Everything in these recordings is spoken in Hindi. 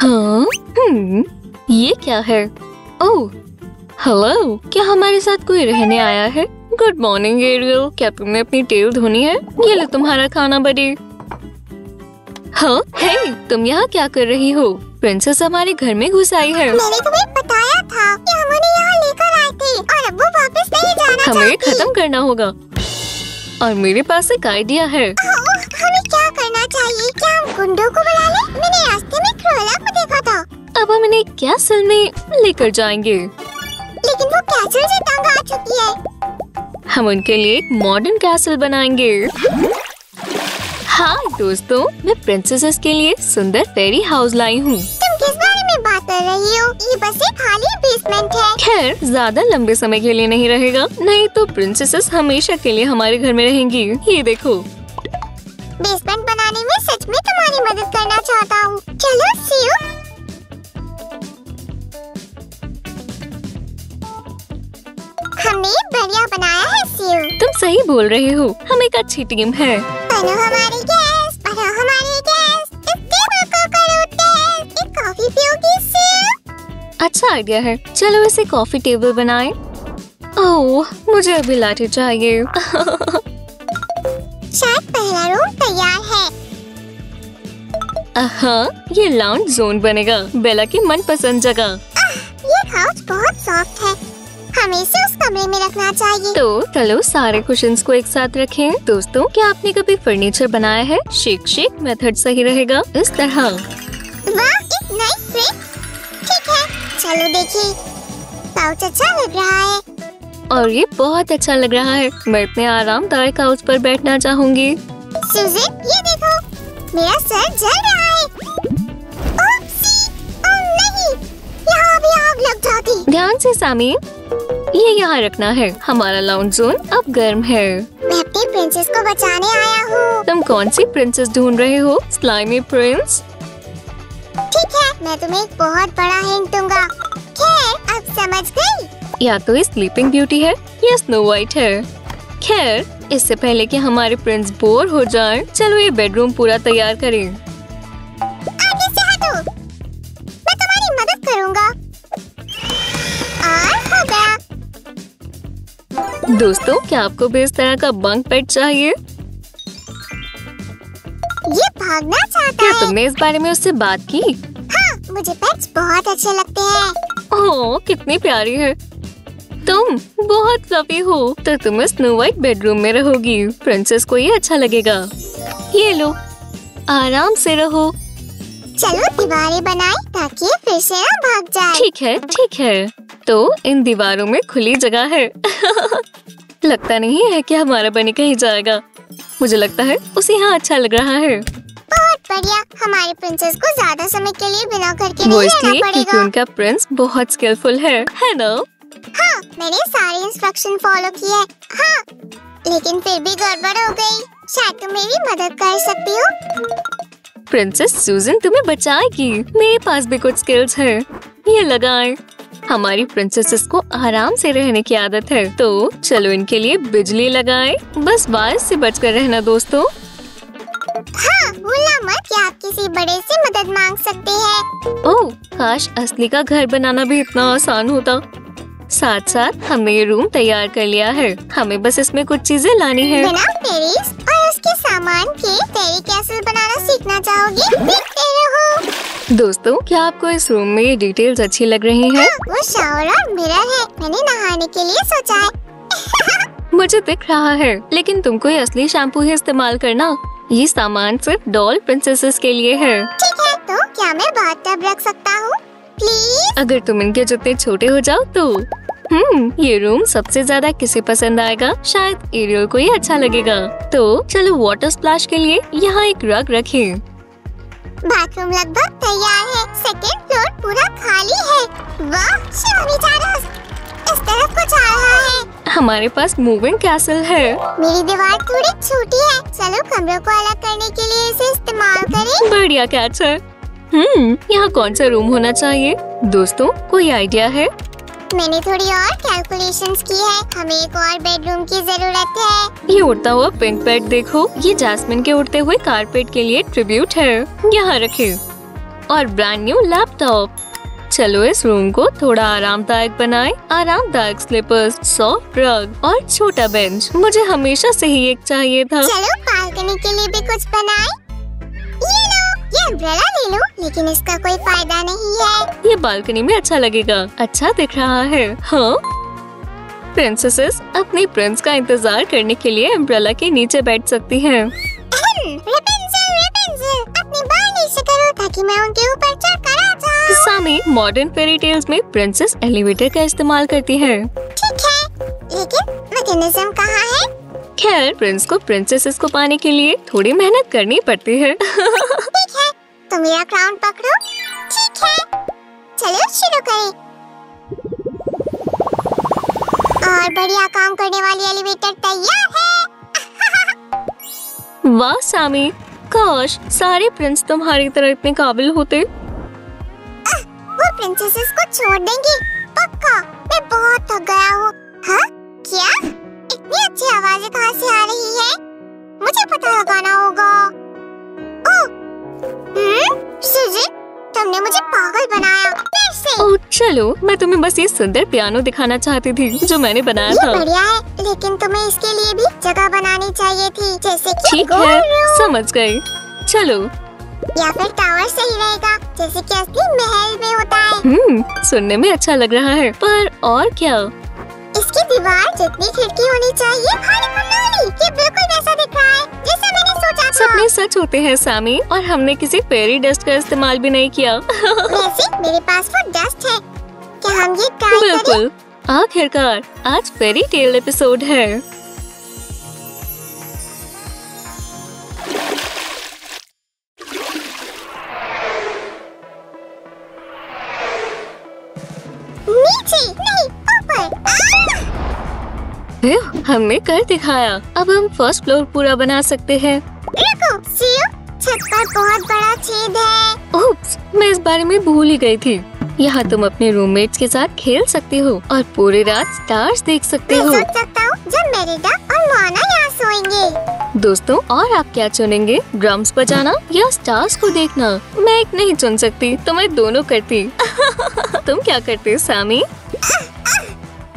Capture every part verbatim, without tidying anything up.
हाँ, ये क्या है? ओह, हेलो, क्या हमारे साथ कोई रहने आया है? गुड मॉर्निंग एरियल, क्या तुमने अपनी टेल धोनी है? ये लो तुम्हारा खाना बड़ी। हाँ, हे, तुम यहाँ क्या कर रही हो? प्रिंसेस हमारे घर में घुस आई है। मैंने तुम्हें बताया था कि हम उन्हें यहाँ लेकर आए थे और अब वो वापस नहीं जाना चाहती। हमें खत्म करना होगा और मेरे पास एक आइडिया है। हमें क्या करना चाहिए? क्या हम गुंडों को बुला लें? मैंने रास्ते में क्रोला को देखा था। अब हम इन्हें कैसल में लेकर जाएंगे। लेकिन वो कैसल से तंग आ चुकी है। हम उनके लिए एक मॉडर्न कैसल बनाएंगे। हाय दोस्तों, मैं प्रिंसेसेस के लिए सुंदर फेरी हाउस लाई हूँ। तुम किस बारे में बात कर रही हो? ये बस एक खाली बेसमेंट है। खैर, ज्यादा लंबे समय के लिए नहीं रहेगा, नहीं तो प्रिंसेसेस हमेशा के लिए हमारे घर में रहेंगी। ये देखो, बेसमेंट बनाने में सच में तुम्हारी मदद करना चाहता हूँ। चलो सी यू। हमने बढ़िया बनाया है सी यू। तुम सही बोल रहे हो, हम एक अच्छी टीम है। बनो हमारी गैस, बनो हमारी गैस, इस दीवार को करो गैस। एक कॉफी पियोगी सी यू? अच्छा आइडिया है, चलो इसे कॉफी टेबल बनाएं। ओह, मुझे अभी लाठी चाहिए। शायद पहला रूम तैयार है। हाँ, ये लाउंज जोन बनेगा, बेला की मनपसंद जगह। ये काउच बहुत सॉफ्ट है, हमें इसे उस कमरे में रखना चाहिए। तो चलो सारे कुशन्स को एक साथ रखें। दोस्तों, क्या आपने कभी फर्नीचर बनाया है? शेक शेक मेथड सही रहेगा। इस तरह। वाह, एक नई फ्रेम। ठीक है, चलो देखिए, काउच अच्छा लग रहा है और ये बहुत अच्छा लग रहा है। मैं अपने आरामदायक काउच पर बैठना चाहूँगी। सुज़न, ये देखो, मेरा सर जल रहा है। ओह सी, ओह नहीं, यहाँ भी आग लग जाती। ध्यान से सामी, ये यहाँ रखना है। हमारा लाउंज जोन अब गर्म है। मैं अपनी प्रिंसेस को बचाने आया हूँ। तुम कौन सी प्रिंसेस ढूंढ रहे हो? Slimy prince? ठीक है, मैं तुम्हें एक बहुत बड़ा हिंट दूंगा। खैर, अब समझ गयी। या तो ये स्लीपिंग ब्यूटी है या स्नो वाइट है। खैर, इससे पहले कि हमारे प्रिंस बोर हो जाएं, चलो ये बेडरूम पूरा तैयार करें। आगे से हटो, मैं तुम्हारी मदद करूंगा। और हो गया। दोस्तों, क्या आपको भी इस तरह का बंक बेड चाहिए? ये भागना चाहता है। क्या तुमने इस बारे में उससे बात की? हाँ, मुझे पेट्स बहुत अच्छे लगते हैं। ओह, कितनी प्यारी है। तुम बहुत फ्लफी हो, तो तुम स्नो वाइट बेडरूम में रहोगी। प्रिंसेस को ये अच्छा लगेगा। ये लो, आराम से रहो। चलो दीवारें बनाएं ताकि फिर से ना भाग जाए। ठीक है, ठीक है। तो इन दीवारों में खुली जगह है। लगता नहीं है कि हमारा बनी कहीं जाएगा। मुझे लगता है उसे यहाँ अच्छा लग रहा है। बहुत बढ़िया, हमारे प्रिंसेस को ज्यादा समय के लिए बिना घर के नहीं रहना पड़ेगा क्योंकि उनका प्रिंस बहुत स्किलफुल है, है ना? हाँ, मैंने सारे इंस्ट्रक्शन फॉलो किए। हाँ, लेकिन फिर भी गड़बड़ हो गई। शायद तुम मेरी मदद कर सकती हो। प्रिंसेस सुज़न तुम्हें बचाएगी। मेरे पास भी कुछ स्किल्स है। ये लगाएं। हमारी प्रिंसेसेस को आराम से रहने की आदत है, तो चलो इनके लिए बिजली लगाएं। बस बारिश से बचकर रहना दोस्तों। हाँ, भूलना मत कि आप किसी बड़े से मदद मांग सकते हैं। ओह, काश असली का घर बनाना भी इतना आसान होता। साथ साथ हमने ये रूम तैयार कर लिया है, हमें बस इसमें कुछ चीजें लानी है। बिना पेरिस और उसके सामान के फेरी कैसल बनाना सीखना चाहोगी? देखते रहो। दोस्तों, क्या आपको इस रूम में ये डिटेल्स अच्छी लग रही हैं? हाँ, वो शावर और मिरर है, मैंने नहाने के लिए सोचा है। मुझे दिख रहा है, लेकिन तुमको ये असली शैम्पू ही इस्तेमाल करना। ये सामान सिर्फ डॉल प्रिंसेसेस के लिए है। ठीक है, तो क्या मैं बाथ टब रख सकता हूँ प्लीज? अगर तुम इनके जितने छोटे हो जाओ तो। हम्म, ये रूम सबसे ज्यादा किसे पसंद आएगा? शायद एरियल को ये अच्छा लगेगा। तो चलो वाटर स्प्लैश के लिए यहाँ एक रग रखें। बाथरूम लगभग तैयार है। सेकंड फ्लोर पूरा खाली है। वाह, इस तरफ कुछ आ रहा है। हमारे पास मूविंग कैसल है। मेरी दीवार थोड़ी छोटी है, चलो कमरों को अलग करने के लिए इसे इस्तेमाल करें। बढ़िया कैच है। हम्म, यहाँ कौन सा रूम होना चाहिए? दोस्तों, कोई आइडिया है? मैंने थोड़ी और कैलकुलेशंस की है, हमें एक और बेडरूम की जरूरत है। ये उड़ता हुआ पिंक बेड देखो, ये जैस्मिन के उड़ते हुए कारपेट के लिए ट्रिब्यूट है। यहाँ रखे। और ब्रांड न्यू लैपटॉप। चलो इस रूम को थोड़ा आरामदायक बनाएं। आरामदायक स्लीपर्स, सॉफ्ट रग और छोटा बेंच। मुझे हमेशा से ही एक चाहिए था। चलो बालकनी के लिए भी कुछ बनाएं। ये लो, ये अम्ब्रेला ले लो, लेकिन इसका कोई फायदा नहीं है। ये बालकनी में अच्छा लगेगा, अच्छा दिख रहा है। हाँ, प्रिंसेसेस अपने प्रिंस का इंतजार करने के लिए अम्ब्रेला के नीचे बैठ सकती है। अपने बाल नीचे करो ताकि मैं उनके ऊपर चढ़कर आ जाऊं। सामी मॉडर्न फेरी टेल्स में प्रिंसेस एलिवेटर का इस्तेमाल करती है। ठीक है, लेकिन मैकेनिज्म कहाँ है? खैर, प्रिंस को प्रिंसेसेस को पाने के लिए थोड़ी मेहनत करनी पड़ती है। ठीक है, तो मेरा क्राउन पकड़ो। ठीक है, चलो शुरू करें। और बढ़िया काम करने वाली एलिवेटर तैयार है। वाह सामी, काश सारे प्रिंस तुम्हारी तरह इतने काबिल होते। आ, वो प्रिंसेसेस को छोड़ देंगी पक्का। मैं बहुत थक गया हूँ। हाँ, क्या इतनी अच्छी आवाजें कहाँ से आ रही है? मुझे पता लगाना होगा। ओह, हम्म, सुजी, तुमने मुझे पागल बनाया फिर से। ओह चलो, मैं तुम्हें बस ये सुंदर पियानो दिखाना चाहती थी जो मैंने बनाया था। बढ़िया है, लेकिन तुम्हें इसके लिए भी जगह बनानी चाहिए थी, जैसे कि ठीक है, समझ गई। चलो, या फिर टावर सही रहेगा, जैसे कि असली महल में होता है। हम्म, सुनने में अच्छा लग रहा है, पर और क्या? इसकी दीवार जितनी खिड़की होनी चाहिए, ये बिल्कुल वैसा दिख रहा है जैसा मैंने सोचा था। सपने सच होते हैं सामी, और हमने किसी फेरी डस्ट का इस्तेमाल भी नहीं किया। वैसे मेरे पास वो डस्ट है, क्या हम ये ट्राई करें? बिल्कुल, आखिरकार आज फेरी टेल एपिसोड है। हमने कर दिखाया, अब हम फर्स्ट फ्लोर पूरा बना सकते हैं। रुको, सीओ, छत पर बहुत बड़ा छेद है। उप्स, मैं इस बारे में भूल ही गई थी। यहाँ तुम अपने रूममेट्स के साथ खेल सकते हो और पूरी रात स्टार्स देख सकते हो। मैं सोच सकता हूँ जब मेरिडा और मोना यहाँ सोएंगे। दोस्तों, और आप क्या चुनेंगे, ड्रम्स बजाना या स्टार्स को देखना? मैं एक नहीं चुन सकती, तो मैं दोनों करती। तुम क्या करते सामी?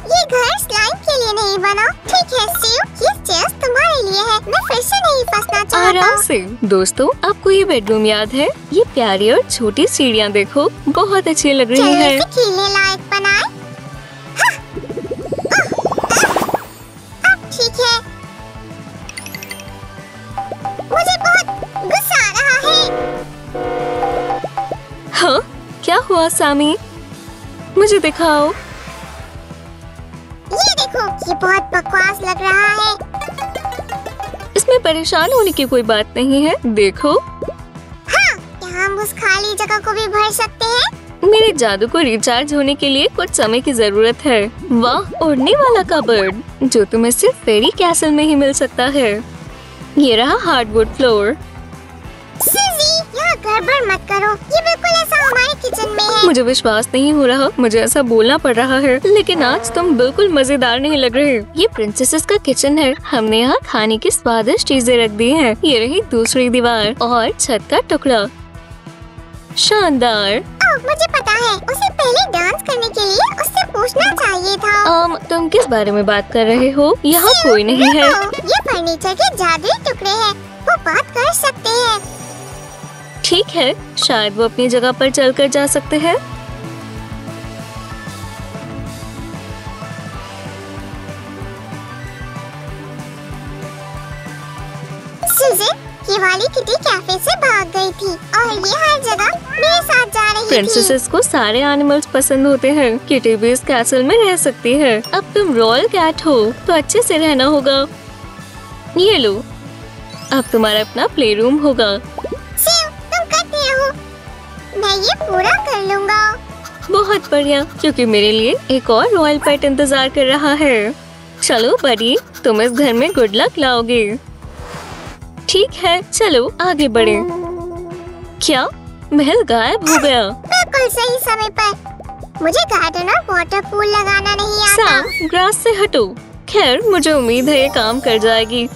ये घर स्लाइम के लिए नहीं बना। ठीक है सीयू, ये चेस्ट तुम्हारे लिए है, मैं फिर से नहीं फंसना चाहता। आराम से। दोस्तों, आपको ये बेडरूम याद है? ये प्यारी और छोटी सीढ़ियाँ देखो, बहुत अच्छी लग रही है। खेलने लायक बनाए। अब ठीक है, मुझे बहुत गुस्सा आ रहा है। हाँ, क्या हुआ सामी? मुझे दिखाओ। ये बहुत बकवास लग रहा है। इसमें परेशान होने की कोई बात नहीं है, देखो। हाँ, क्या हम उस खाली जगह को भी भर सकते हैं? मेरे जादू को रिचार्ज होने के लिए कुछ समय की जरूरत है। वाह, उड़ने वाला कबर्ड जो तुम्हें सिर्फ फेरी कैसल में ही मिल सकता है। ये रहा हार्डवुड फ्लोर। गड़बड़ मत करो, ये बिल्कुल ऐसा हमारे किचन में है। मुझे विश्वास नहीं हो रहा, मुझे ऐसा बोलना पड़ रहा है, लेकिन आज तुम बिल्कुल मजेदार नहीं लग रहे। ये प्रिंसेसेस का किचन है, हमने यहाँ खाने की स्वादिष्ट चीजें रख दी हैं। ये रही दूसरी दीवार और छत का टुकड़ा। शानदार। ओ, मुझे पता है, उसे पहले डांस करने के लिए उससे पूछना चाहिए था। आम, तुम किस बारे में बात कर रहे हो? यहाँ कोई नहीं है। ये फर्नीचर के जादुई टुकड़े हैं, वो बात कर सकते हैं। ठीक है, शायद वो अपनी जगह पर चलकर जा सकते हैं। सुजन, ये वाली किटी कैफे से भाग गई थी और ये हर जगह मेरे साथ जा रही थी। प्रिंसेसेस को सारे एनिमल्स पसंद होते हैं। किटी भी इस कैसल में रह सकती है। अब तुम रॉयल कैट हो, तो अच्छे से रहना होगा। ये लो, अब तुम्हारा अपना प्ले रूम होगा। मैं ये पूरा कर लूँगा। बहुत बढ़िया, क्योंकि मेरे लिए एक और रॉयल पेट इंतजार कर रहा है। चलो बड़ी, तुम इस घर में गुड लक लाओगे। ठीक है, चलो आगे बढ़े। क्या महल गायब हो गया? बिल्कुल सही समय पर। मुझे गार्डन और वाटर पूल लगाना नहीं आता। ग्रास से हटो। खैर, मुझे उम्मीद है ये काम कर जाएगी।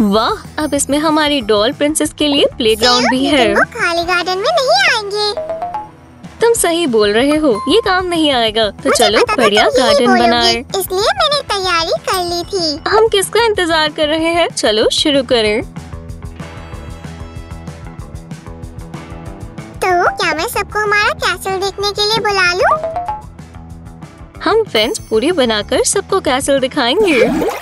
वाह, अब इसमें हमारी डॉल प्रिंसेस के लिए प्लेग्राउंड भी है। वो खाली गार्डन में नहीं आएंगे। तुम सही बोल रहे हो, ये काम नहीं आएगा। तो चलो बढ़िया गार्डन बनाए, इसलिए मैंने तैयारी कर ली थी। हम किसका इंतजार कर रहे हैं? चलो शुरू करें। तो क्या मैं सबको हमारा कैसल देखने के लिए बुला लूं? हम फेंस पूरी बनाकर सबको कैसल दिखाएंगे।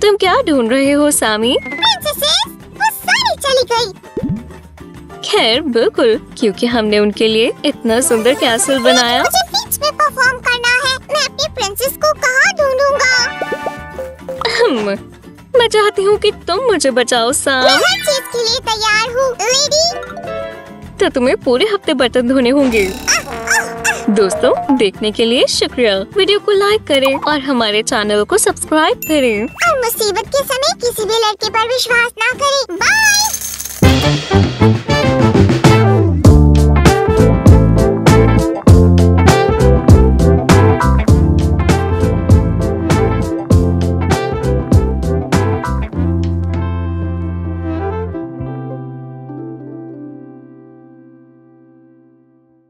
तुम क्या ढूंढ रहे हो सामी? प्रिंसेसेस वो सारी चली गई। खैर बिल्कुल, क्योंकि हमने उनके लिए इतना सुंदर कैसल बनाया। मुझे बीच में परफॉर्म करना है। मैं अपनी प्रिंसेस को कहाँ ढूंढूंगा? मैं चाहती हूँ कि तुम मुझे बचाओ साम। मैं हर चीज के लिए तैयार हूँ लेडी। तो तुम्हें पूरे हफ्ते बर्तन धोने होंगे। दोस्तों देखने के लिए शुक्रिया। वीडियो को लाइक करें और हमारे चैनल को सब्सक्राइब करें। और मुसीबत के समय किसी भी लड़के पर विश्वास ना करें। बाय।